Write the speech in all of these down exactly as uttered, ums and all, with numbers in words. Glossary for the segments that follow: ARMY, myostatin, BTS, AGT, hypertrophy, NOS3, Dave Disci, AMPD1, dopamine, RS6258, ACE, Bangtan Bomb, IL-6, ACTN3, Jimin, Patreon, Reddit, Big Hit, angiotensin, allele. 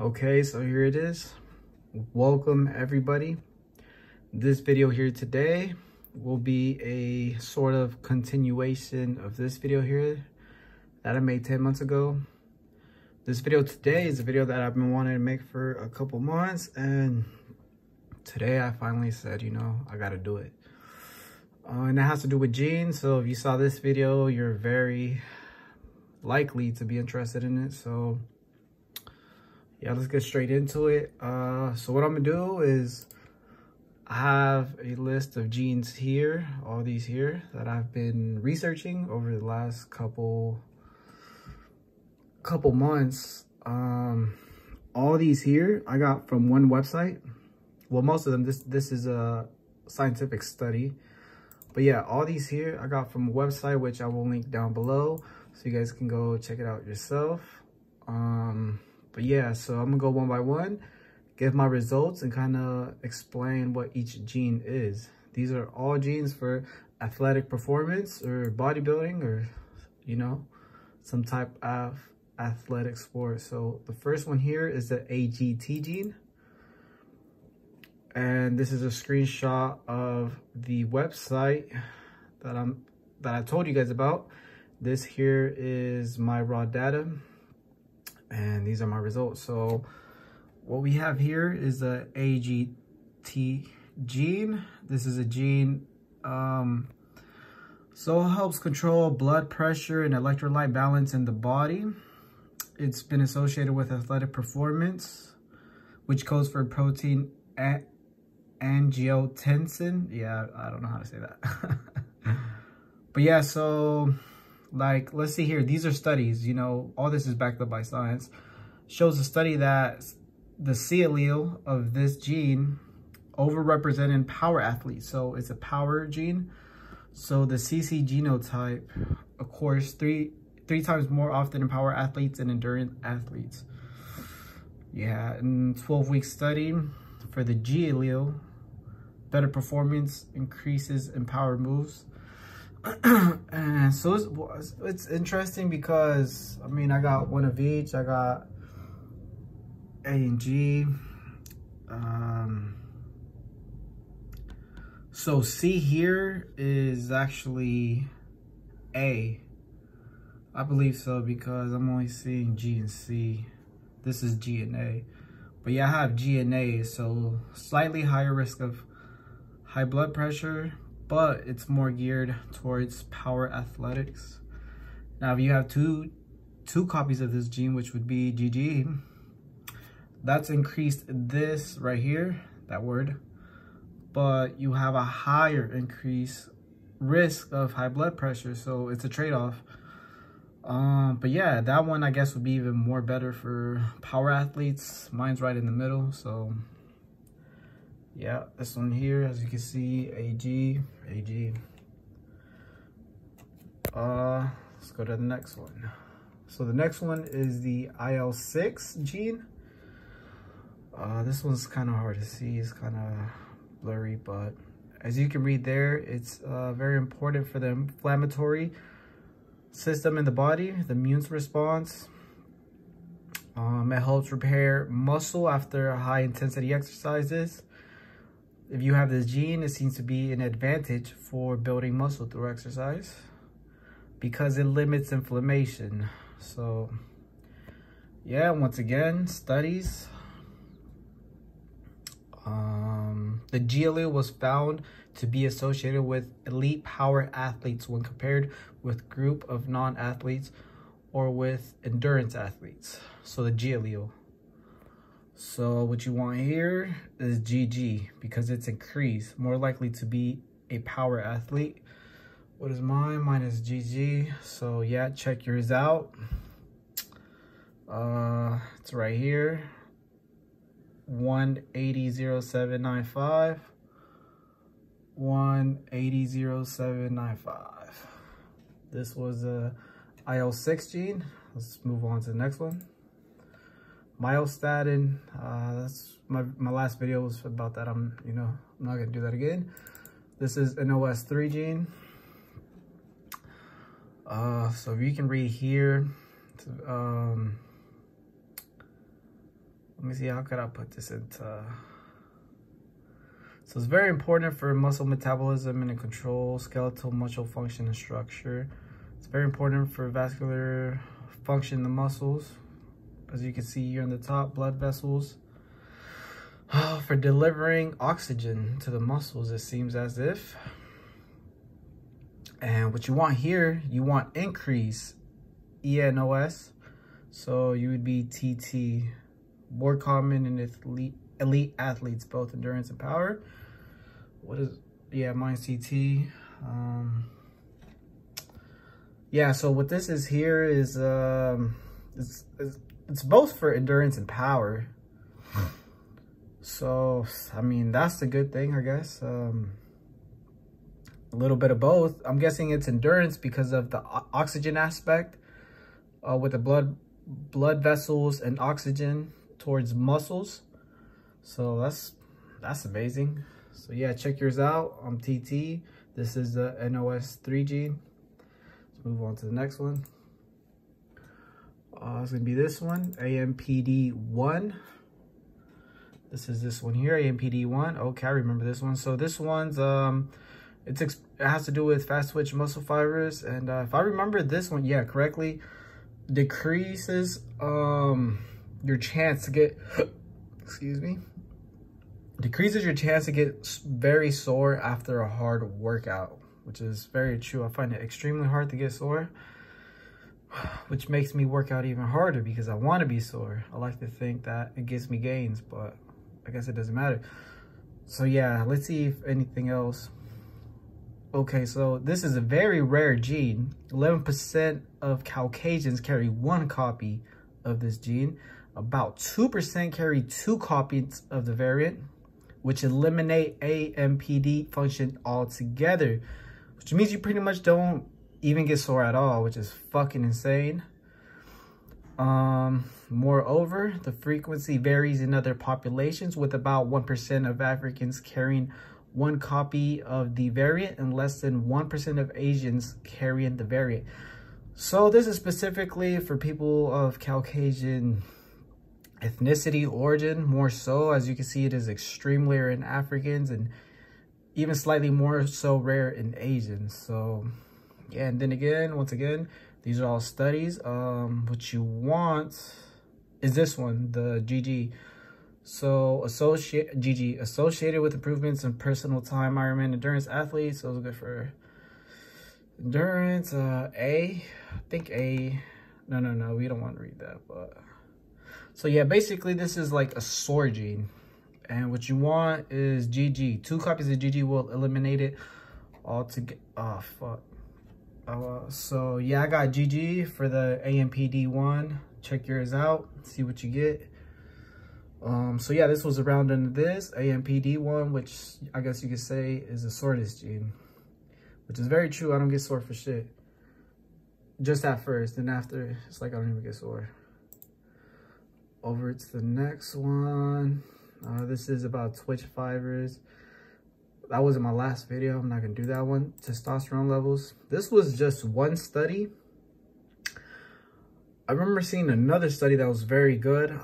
Okay, so here it is. Welcome everybody. This video here today will be a sort of continuation of this video here that I made ten months ago. This video today is a video that I've been wanting to make for a couple months, and today I finally said, you know, I gotta do it. Uh, and that has to do with jeans, so if you saw this video, you're very likely to be interested in it. So yeah, let's get straight into it. Uh, so what I'm gonna do is I have a list of jeans here, all these here, that I've been researching over the last couple couple months. Um, all these here I got from one website. Well, most of them, this this is a scientific study. But yeah, all these here I got from a website, which I will link down below, so you guys can go check it out yourself. Um, But yeah, so I'm gonna go one by one, give my results, and kind of explain what each gene is. These are all genes for athletic performance or bodybuilding or, you know, some type of athletic sport. So the first one here is the A G T gene. And this is a screenshot of the website that, I'm, that I told you guys about. This here is my raw data. And these are my results. So what we have here is the A G T gene. This is a gene, um, so it helps control blood pressure and electrolyte balance in the body. It's been associated with athletic performance, which codes for protein angiotensin. Yeah, I don't know how to say that. But yeah, so like, let's see here, these are studies, you know, all this is backed up by science. Shows a study that the C allele of this gene overrepresented power athletes. So it's a power gene. So the C C genotype, of course, three three times more often in power athletes and endurance athletes. Yeah, and twelve week study for the G allele, better performance increases in power moves. And so it's, it's interesting because, I mean, I got one of each. I got A and G. Um, so C here is actually A. I believe so because I'm only seeing G and C. This is G and A. But yeah, I have G and A, so slightly higher risk of high blood pressure, but it's more geared towards power athletics. Now, if you have two two copies of this gene, which would be G G, that's increased this right here, that word, but you have a higher increase risk of high blood pressure, so it's a trade-off. Um, but yeah, that one I guess would be even more better for power athletes. Mine's right in the middle, so yeah, this one here, as you can see, A G, A G. Uh, let's go to the next one. So the next one is the I L six gene. Uh, this one's kind of hard to see. It's kind of blurry, but as you can read there, it's uh, very important for the inflammatory system in the body, the immune response. Um, it helps repair muscle after high-intensity exercises. If you have this gene, it seems to be an advantage for building muscle through exercise because it limits inflammation. So yeah, once again, studies. Um, the G allele was found to be associated with elite power athletes when compared with group of non-athletes or with endurance athletes. So the G allele. So what you want here is G G because it's increased, more likely to be a power athlete. What is mine? Mine is G G. So yeah, check yours out. Uh, it's right here. one eighty oh seven nine five. one eighty oh seven nine five. This was the I L six gene. Let's move on to the next one. Myostatin, uh, that's my, my last video was about that. I'm, you know, I'm not gonna do that again. This is N O S three gene. Uh, so if you can read here, um, me see, how could I put this into... So it's very important for muscle metabolism and control, skeletal muscle function and structure. It's very important for vascular function in the muscles. As you can see here on the top, blood vessels. Oh, for delivering oxygen to the muscles, it seems as if. And what you want here, you want increase E N O S. So you would be T T, more common in elite, elite athletes, both endurance and power. What is, yeah, mine's T T. Um, yeah, so what this is here is, um, it's, it's, it's both for endurance and power. So, I mean, that's the good thing, I guess. Um, a little bit of both. I'm guessing it's endurance because of the oxygen aspect uh, with the blood blood vessels and oxygen towards muscles. So that's that's amazing. So yeah, check yours out. I'm T T. This is the N O S three gene. Let's move on to the next one. Uh, it's gonna be this one, A M P D one. This is this one here, A M P D one. Okay, I remember this one. So this one's um, it's it has to do with fast twitch muscle fibers, and uh, if I remember this one, yeah, correctly, decreases um your chance to get, excuse me, decreases your chance to get very sore after a hard workout, which is very true. I find it extremely hard to get sore, which makes me work out even harder because I want to be sore. I like to think that it gives me gains, but I guess it doesn't matter. So yeah, let's see if anything else. Okay, so this is a very rare gene. eleven percent of Caucasians carry one copy of this gene. About two percent carry two copies of the variant, which eliminate A M P D function altogether, which means you pretty much don't even get sore at all, which is fucking insane. Um, moreover, the frequency varies in other populations, with about one percent of Africans carrying one copy of the variant and less than one percent of Asians carrying the variant. So this is specifically for people of Caucasian ethnicity origin, more so. As you can see, it is extremely rare in Africans and even slightly more so rare in Asians. So yeah, and then again, once again, these are all studies. Um, what you want is this one, the G G. So associate G G associated with improvements in personal time, Ironman endurance athletes. So it's good for endurance. Uh, A, I think A. No, no, no. We don't want to read that. But so yeah, basically this is like a sore gene, and what you want is G G. Two copies of G G will eliminate it all together. Oh fuck. Uh, so yeah, I got G G for the A M P D one. Check yours out, see what you get. Um, so yeah, this was around under this A M P D one, which I guess you could say is a soreness gene, which is very true. I don't get sore for shit. Just at first, and after it's like I don't even get sore. Over to the next one. Uh, this is about twitch fibers. That wasn't my last video. I'm not going to do that one. Testosterone levels. This was just one study. I remember seeing another study that was very good.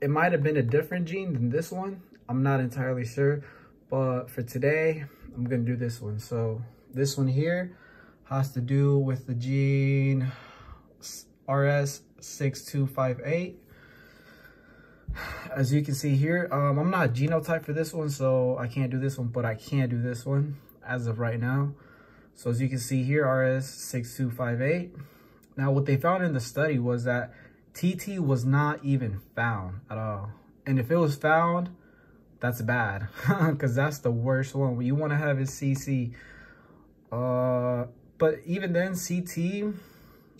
It might have been a different gene than this one. I'm not entirely sure. But for today, I'm going to do this one. So this one here has to do with the gene R S six two five eight. As you can see here, um, I'm not genotyped for this one, so I can't do this one, but I can do this one as of right now. So as you can see here, R S six two five eight. Now, what they found in the study was that T T was not even found at all. And if it was found, that's bad, because that's the worst one. You want to have is C C. Uh, but even then, C T,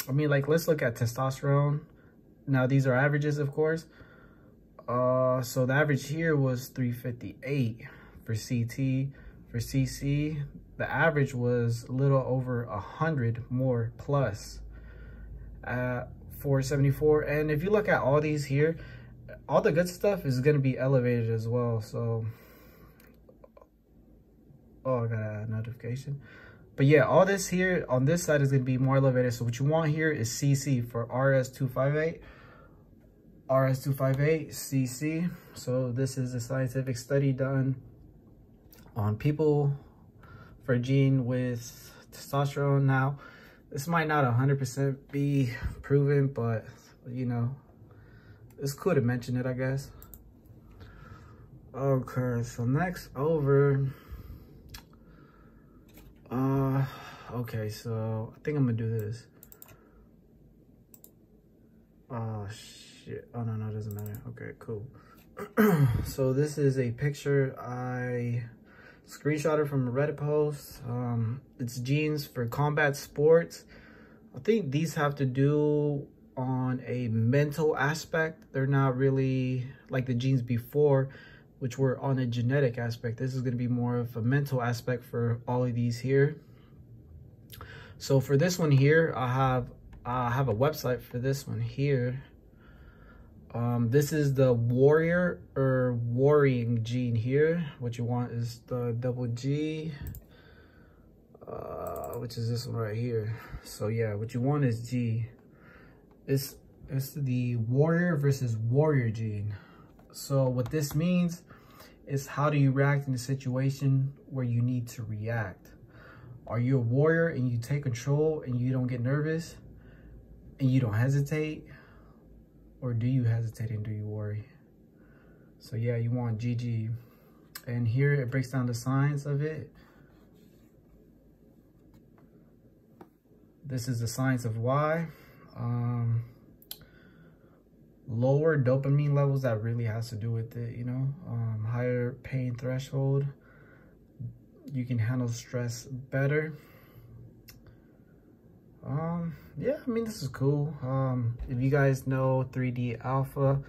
I mean, like, let's look at testosterone. Now, these are averages, of course. Uh, so the average here was three fifty-eight for C T. For C C, the average was a little over one hundred more plus at four seventy-four. And if you look at all these here, all the good stuff is going to be elevated as well. So, oh, I got a notification. But yeah, all this here on this side is going to be more elevated. So what you want here is C C for R S two five eight. R S two five eight C C. So this is a scientific study done on people for a gene with testosterone. Now, this might not one hundred percent be proven, but you know, it's cool to mention it, I guess. Okay, so next over, uh, okay, so I think I'm gonna do this. Oh shit, oh no, no, it doesn't matter. Okay, cool. So this is a picture I screenshotted from a Reddit post. Um, it's genes for combat sports. I think these have to do on a mental aspect. They're not really like the genes before, which were on a genetic aspect. This is going to be more of a mental aspect for all of these here. So for this one here, I have I have a website for this one here. Um, this is the warrior or worrying gene here. What you want is the double G, uh, which is this one right here. So yeah, what you want is G. It's it's the warrior versus warrior gene. So what this means is, how do you react in a situation where you need to react? Are you a warrior and you take control and you don't get nervous and you don't hesitate? Or do you hesitate and do you worry? So yeah, you want G G. And here it breaks down the science of it. This is the science of why. Um, lower dopamine levels, that really has to do with it, you know. Um, higher pain threshold. You can handle stress better. Um, yeah, I mean, this is cool. Um, if you guys know three D Alpha,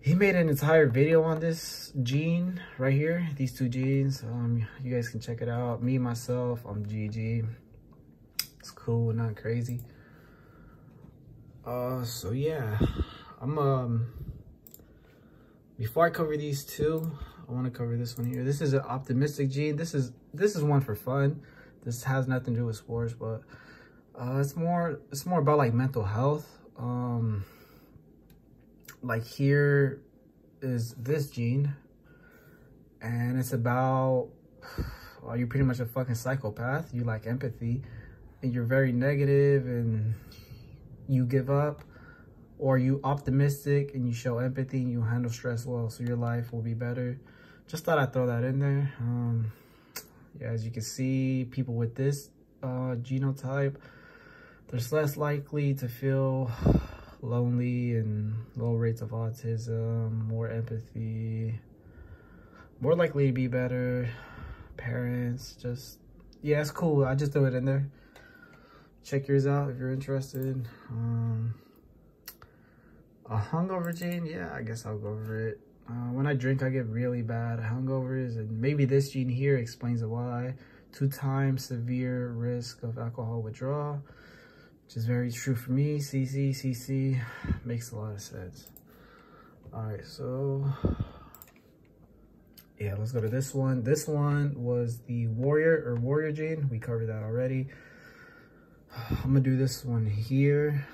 he made an entire video on this gene right here, these two genes. Um, you guys can check it out. Me, myself, I'm G G. It's cool, not crazy. Uh, so yeah, I'm, um, before I cover these two, I want to cover this one here. This is an optimistic gene. This is, this is one for fun. This has nothing to do with sports, but Uh, it's more it's more about like mental health. Um, like here is this gene, and it's about, well, you're pretty much a fucking psychopath. You lack empathy and you're very negative and you give up, or you optimistic and you show empathy and you handle stress well, so your life will be better. Just thought I'd throw that in there. Um, yeah, as you can see, people with this uh, genotype, there's less likely to feel lonely and low rates of autism, more empathy, more likely to be better parents. Just, yeah, it's cool. I just threw it in there. Check yours out if you're interested. Um, a hungover gene, yeah, I guess I'll go over it. Uh, when I drink, I get really bad hungovers, and maybe this gene here explains why. Two times severe risk of alcohol withdrawal. Which is very true for me. C C, C C makes a lot of sense. All right, so yeah, let's go to this one. This one was the warrior or warrior gene. We covered that already. I'm gonna do this one here.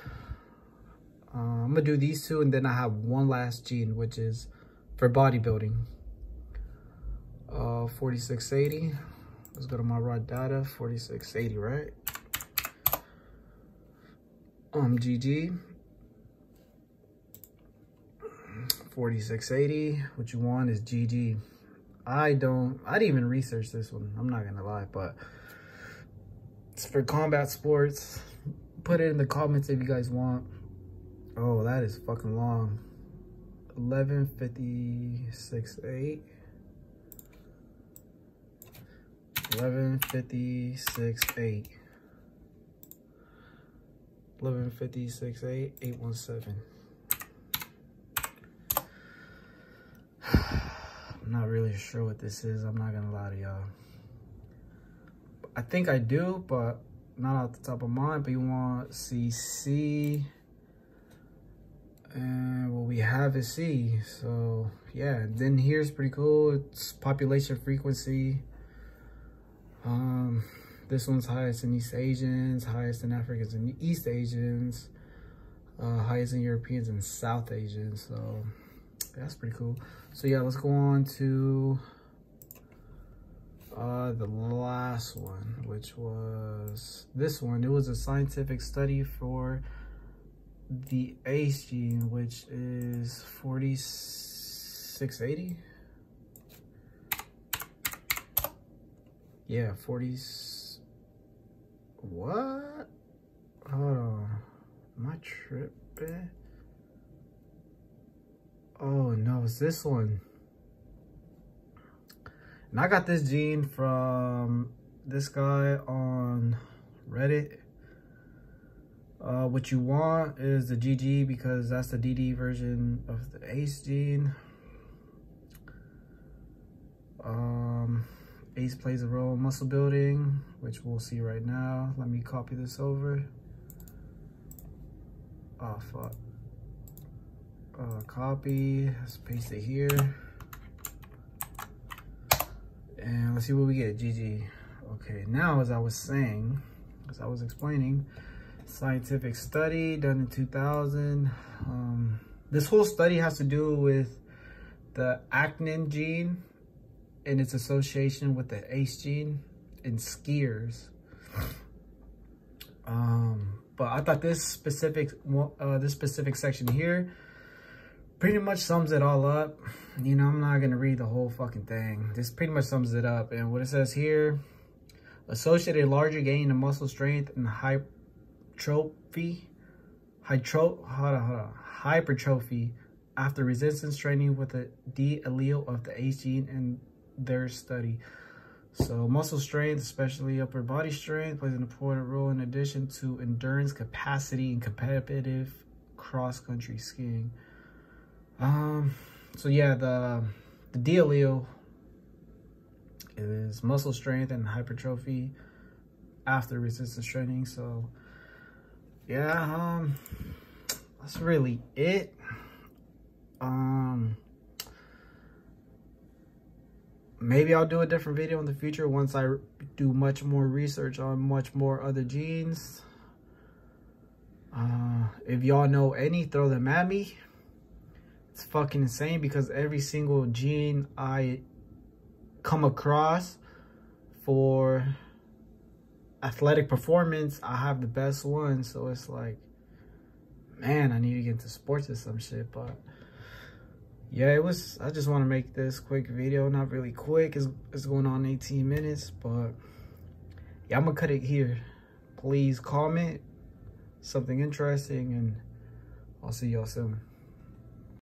Uh, I'm gonna do these two, and then I have one last gene, which is for bodybuilding. Uh, forty-six eighty. Let's go to my raw data. forty-six eighty, right? Um, G G, forty-six eighty, what you want is G G. I don't, I didn't even research this one, I'm not gonna lie, but it's for combat sports. Put it in the comments if you guys want. Oh, that is fucking long. eleven fifty-six eight. eleven fifty-six eight. eleven fifty-six eight eight one seven. I'm not really sure what this is. I'm not gonna lie to y'all. I think I do, but not off the top of mind. But you want C C, and what we have is C. So yeah, then here's pretty cool. It's population frequency. Um. This one's highest in East Asians, highest in Africans and East Asians. uh, High Eastern Europeans and South Asians. So that's pretty cool. So yeah, let's go on to uh, the last one, which was this one. It was a scientific study for the ACE gene, which is forty-six eighty. Yeah, forties. What? Hold on. Am I tripping? Oh no, it's this one. And I got this gene from this guy on Reddit. Uh, what you want is the G G because that's the D D version of the ACE gene. Um. ACE plays a role in muscle building, which we'll see right now. Let me copy this over. Oh, fuck. Uh, copy, let's paste it here. And let's see what we get, G G. Okay, now as I was saying, as I was explaining, scientific study done in two thousand. Um, this whole study has to do with the actin gene and its association with the ACE gene in skiers. Um, but I thought this specific uh, this specific section here pretty much sums it all up. You know, I'm not gonna read the whole fucking thing. This pretty much sums it up. And what it says here, associated larger gain in muscle strength and hypertrophy, hydro, hold on, hold on, hypertrophy after resistance training with a D allele of the ACE gene in their study. So muscle strength, especially upper body strength, plays an important role in addition to endurance capacity and competitive cross-country skiing. Um, so yeah, the, the D allele is muscle strength and hypertrophy after resistance training. So yeah, um, that's really it. Um, maybe I'll do a different video in the future once I do much more research on much more other genes. Uh, if y'all know any, throw them at me. It's fucking insane because every single gene I come across for athletic performance, I have the best one. So it's like, man, I need to get into sports or some shit, but yeah, it was, I just want to make this quick video, not really quick, it's, it's going on eighteen minutes, but yeah, I'm going to cut it here. Please comment something interesting, and I'll see y'all soon.